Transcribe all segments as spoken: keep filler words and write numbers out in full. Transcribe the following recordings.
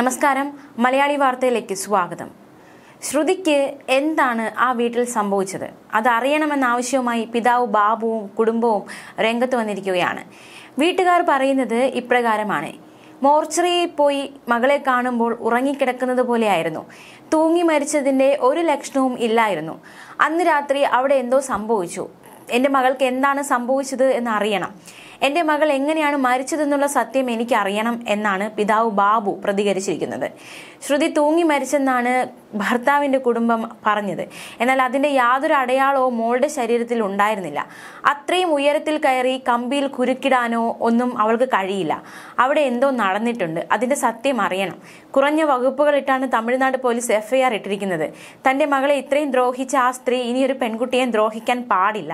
നമസ്കാരം മലയാളി വാർത്തയിലേക്ക് സ്വാഗതം. ശ്രുതിക്ക് എന്താണ് ആ വീട്ടിൽ സംഭവിച്ചത് അതറിയണമെന്ന ആവശ്യവുമായി പിതാവ് ബാബുവും കുടുംബവും രംഗത്ത് വന്നിരിക്കുകയാണ്. വീട്ടുകാർ പറയുന്നത് ഇപ്രകാരമാണ്: മോർച്ചറിയിൽ പോയി മകളെ കാണുമ്പോൾ ഉറങ്ങിക്കിടക്കുന്നത് പോലെയായിരുന്നു. തൂങ്ങി മരിച്ചതിൻ്റെ ഒരു ലക്ഷണവും ഇല്ലായിരുന്നു. അന്ന് രാത്രി അവിടെ എന്തോ സംഭവിച്ചു. എൻ്റെ മകൾക്ക് എന്താണ് സംഭവിച്ചത് എന്ന് അറിയണം. എൻ്റെ മകൾ എങ്ങനെയാണ് മരിച്ചതെന്നുള്ള സത്യം എനിക്കറിയണം എന്നാണ് പിതാവ് ബാബു പ്രതികരിച്ചിരിക്കുന്നത്. ശ്രുതി തൂങ്ങി മരിച്ചെന്നാണ് ഭർത്താവിൻ്റെ കുടുംബം പറഞ്ഞത്. എന്നാൽ അതിൻ്റെ യാതൊരു അടയാളമോ മോളുടെ ശരീരത്തിൽ ഉണ്ടായിരുന്നില്ല. അത്രയും ഉയരത്തിൽ കയറി കമ്പിയിൽ കുരുക്കിടാനോ ഒന്നും അവൾക്ക് കഴിയില്ല. അവിടെ എന്തോ നടന്നിട്ടുണ്ട്. അതിൻ്റെ സത്യം അറിയണം. കുറഞ്ഞ വകുപ്പുകളിട്ടാണ് Tamil Nadu police F I R ഇട്ടിരിക്കുന്നത്. തൻ്റെ മകളെ ഇത്രയും ദ്രോഹിച്ച ആ സ്ത്രീ ഇനിയൊരു പെൺകുട്ടിയെ ദ്രോഹിക്കാൻ പാടില്ല.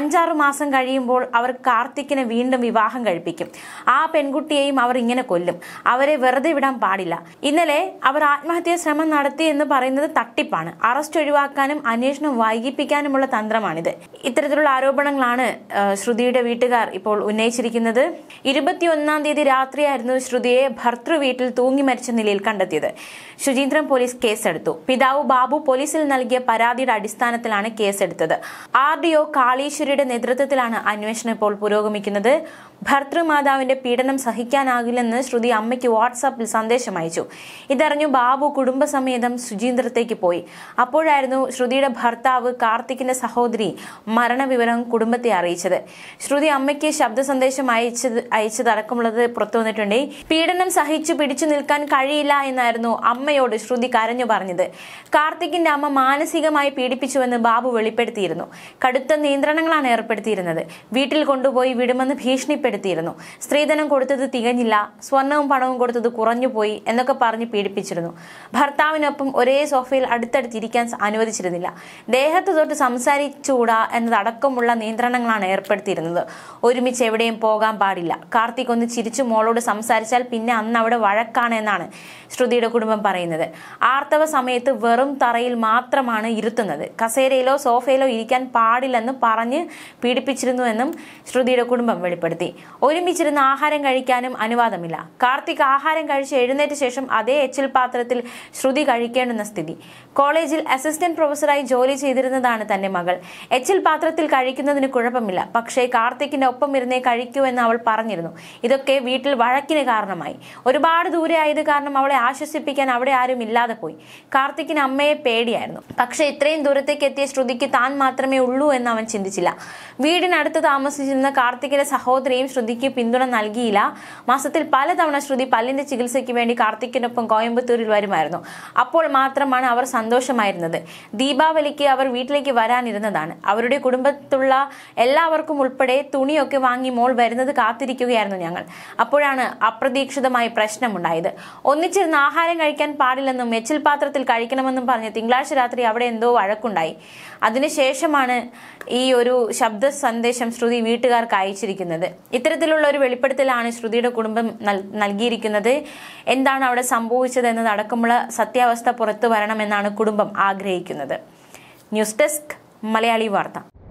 അഞ്ചാറ് മാസം കഴിയുമ്പോൾ അവർ കാർത്തിക്കിനെ വീണ്ടും വിവാഹം കഴിപ്പിക്കും. ആ പെൺകുട്ടിയെയും അവർ ഇങ്ങനെ കൊല്ലും. അവരെ വെറുതെ വിടാൻ പാടില്ല. ഇന്നലെ അവർ ആത്മഹത്യാ ശ്രമം നടത്തി എന്ന് പറയുന്നത് തട്ടിപ്പാണ്. അറസ്റ്റ് ഒഴിവാക്കാനും അന്വേഷണം വൈകിപ്പിക്കാനുമുള്ള തന്ത്രമാണിത്. ഇത്തരത്തിലുള്ള ആരോപണങ്ങളാണ് ശ്രുതിയുടെ വീട്ടുകാർ ഇപ്പോൾ ഉന്നയിച്ചിരിക്കുന്നത്. ഇരുപത്തി ഒന്നാം തീയതി രാത്രിയായിരുന്നു ശ്രുതിയെ ഭർത്തൃ വീട്ടിൽ തൂങ്ങി മരിച്ച നിലയിൽ കണ്ടെത്തിയത്. ശുചീന്ദ്രം പോലീസ് കേസെടുത്തു. പിതാവ് ബാബു പോലീസിൽ നൽകിയ പരാതിയുടെ അടിസ്ഥാനത്തിലാണ് കേസെടുത്തത്. ആർ ഡി ഒ കാളീശ്വരിയുടെ നേതൃത്വത്തിലാണ് അന്വേഷണം ഇപ്പോൾ പുരോഗമിക്കുന്നത്. ഭർത്തൃമാതാവിന്റെ പീഡനം സഹിക്കാനാകില്ലെന്ന് ശ്രുതി അമ്മയ്ക്ക് വാട്സാപ്പിൽ സന്ദേശം അയച്ചു. ഇതറിഞ്ഞു ബാബു കുടുംബസമേതം ശുചീന്ദ്രത്തേക്ക് പോയി. അപ്പോഴായിരുന്നു ശ്രുതിയുടെ ഭർത്താവ് കാർത്തിക്കിന്റെ സഹോദരി മരണവിവരം കുടുംബത്തെ അറിയിച്ചത്. ശ്രുതി അമ്മയ്ക്ക് ശബ്ദ സന്ദേശം അയച്ചത് അയച്ചതടക്കമുള്ളത് പുറത്തു വന്നിട്ടുണ്ട്. പീഡനം സഹിച്ചു പിടിച്ചു നിൽക്കാൻ കഴിയില്ല എന്നായിരുന്നു അമ്മയോട് ശ്രുതി കരഞ്ഞു പറഞ്ഞത്. കാർത്തിക്കിന്റെ അമ്മ മാനസികമായി പീഡിപ്പിച്ചുവെന്ന് ബാബു വെളിപ്പെടുത്തിയിരുന്നു. കടുത്ത നിയന്ത്രണങ്ങളാണ് ഏർപ്പെടുത്തിയിരുന്നത്. വീട്ടിൽ കൊണ്ടുപോയി വിടുമെന്ന് ഭീഷണിപ്പെടുത്തിയിരുന്നു. സ്ത്രീധനം കൊടുത്തത് തികഞ്ഞില്ല, സ്വർണവും പണവും കൊടുത്തത് കുറഞ്ഞുപോയി എന്നൊക്കെ പറഞ്ഞ് പീഡിപ്പിച്ചിരുന്നു. ഭർത്താവിനൊപ്പം ഒരേ സോഫയിൽ അടുത്തടുത്തിരിക്കാൻ അനുവദിച്ചിരുന്നില്ല. ദേഹത്ത് തൊട്ട് സംസാരിച്ചുകൂടാ എന്നതടക്കമുള്ള നിയന്ത്രണങ്ങളാണ് ഏർപ്പെടുത്തിയിരുന്നത്. ഒരുമിച്ച് എവിടെയും പോകാൻ പാടില്ല. കാർത്തിക് ഒന്ന് ചിരിച്ചു മോളോട് സംസാരിച്ചാൽ പിന്നെ അന്ന് അവിടെ വഴക്കാണ് എന്നാണ് ശ്രുതിയുടെ കുടുംബം പറയുന്നത്. ആർത്തവ സമയത്ത് വെറും തറയിൽ മാത്രമാണ് ഇരുത്തുന്നത്. കസേരയിലോ സോഫയിലോ ഇരിക്കാൻ പാടില്ലെന്ന് പറഞ്ഞ് പീഡിപ്പിച്ചിരുന്നുവെന്നും ശ്രുതിയുടെ കുടുംബം വെളിപ്പെടുത്തി. ഒരുമിച്ചിരുന്ന് ആഹാരം കഴിക്കാനും അനുവാദമില്ല. കാർത്തിക് ആഹാരം കഴിച്ച് എഴുന്നേറ്റ ശേഷം അതേ എച്ചിൽ പാത്രത്തിൽ ശ്രുതി കഴിക്കേണ്ടുന്ന സ്ഥിതി. കോളേജിൽ അസിസ്റ്റന്റ് പ്രൊഫസറായി ജോലി ചെയ്തിരുന്നതാണ് തന്റെ മകൾ. എച്ചിൽ പാത്രത്തിൽ കഴിക്കുന്നതിന് കുഴപ്പമില്ല, പക്ഷേ കാർത്തിക്കിന്റെ ഒപ്പം ഇരുന്നേ കഴിക്കൂ എന്ന് അവൾ പറഞ്ഞിരുന്നു. ഇതൊക്കെ വീട്ടിൽ വഴക്കിന് കാരണമായി. ഒരുപാട് ദൂരെ ആയത് കാരണം അവളെ ആശ്വസിപ്പിക്കാൻ അവിടെ ആരും ഇല്ലാതെ പോയി. കാർത്തിക്കിന് അമ്മയെ പേടിയായിരുന്നു. പക്ഷേ ഇത്രയും ദൂരത്തേക്ക് എത്തിയ ശ്രുതിക്ക് താൻ മാത്രമേ ഉള്ളൂ എന്ന് അവൻ ചിന്തിച്ചില്ല. വീടിനടുത്ത് താമസിച്ചിരുന്ന കാർത്തിക്കിന്റെ സഹോദരിയും ശ്രുതിക്ക് പിന്തുണ നൽകിയില്ല. മാസത്തിൽ പലതവണ ശ്രുതി പല്ലിന്റെ ചികിത്സയ്ക്ക് വേണ്ടി കാർത്തിക്കിനൊപ്പം കോയമ്പത്തൂരിൽ വരുമായിരുന്നു. അപ്പോൾ മാത്രമാണ് അവർ സന്തോഷമായിരുന്നത്. ദീപാവലിക്ക് അവർ വീട്ടിലേക്ക് വരാനിരുന്നതാണ്. അവരുടെ കുടുംബത്തുള്ള എല്ലാവർക്കും ഉൾപ്പെടെ തുണിയൊക്കെ വാങ്ങി മോൾ വരുന്നത് കാത്തിരിക്കുകയായിരുന്നു ഞങ്ങൾ. അപ്പോഴാണ് അപ്രതീക്ഷിതമായി പ്രശ്നമുണ്ടായത്. ഒന്നിച്ചിരുന്ന് ആഹാരം കഴിക്കാൻ പാടില്ലെന്നും എച്ചിൽ പാത്രത്തിൽ കഴിക്കണമെന്നും പറഞ്ഞ് തിങ്കളാഴ്ച രാത്രി അവിടെ എന്തോ വഴക്കുണ്ടായി. അതിനുശേഷമാണ് ഈ ഒരു ശബ്ദ സന്ദേശം ശ്രുതി വീട്ടുകാർക്ക് അയച്ചിരിക്കുന്നത്. ഇത്തരത്തിലുള്ള ഒരു വെളിപ്പെടുത്തലാണ് ശ്രുതിയുടെ കുടുംബം നൽകിയിരിക്കുന്നത്. എന്താണ് അവിടെ സംഭവിച്ചത് എന്നതടക്കമുള്ള സത്യാവസ്ഥ പുറത്തു വരണമെന്നാണ് കുടുംബം ആഗ്രഹിക്കുന്നത്. ന്യൂസ് ഡെസ്ക് മലയാളി വാർത്ത.